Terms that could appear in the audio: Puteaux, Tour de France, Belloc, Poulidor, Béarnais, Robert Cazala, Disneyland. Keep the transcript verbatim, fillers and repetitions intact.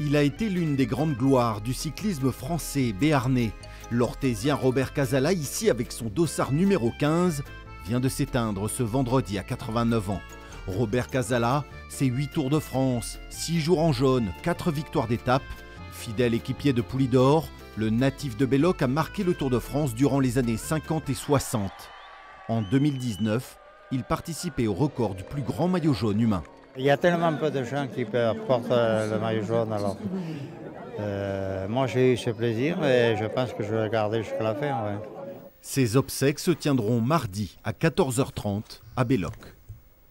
Il a été l'une des grandes gloires du cyclisme français béarnais. L'Orthésien Robert Cazala, ici avec son dossard numéro quinze, vient de s'éteindre ce vendredi à quatre-vingt-neuf ans. Robert Cazala, c'est huit Tours de France, six jours en jaune, quatre victoires d'étape. Fidèle équipier de Poulidor, le natif de Belloc a marqué le Tour de France durant les années cinquante et soixante. En deux mille dix-neuf, il participait au record du plus grand maillot jaune humain. Il y a tellement peu de gens qui portent le maillot jaune, alors euh, moi j'ai eu ce plaisir et je pense que je vais le garder jusqu'à la fin. Ouais. Ces obsèques se tiendront mardi à quatorze heures trente à Belloc.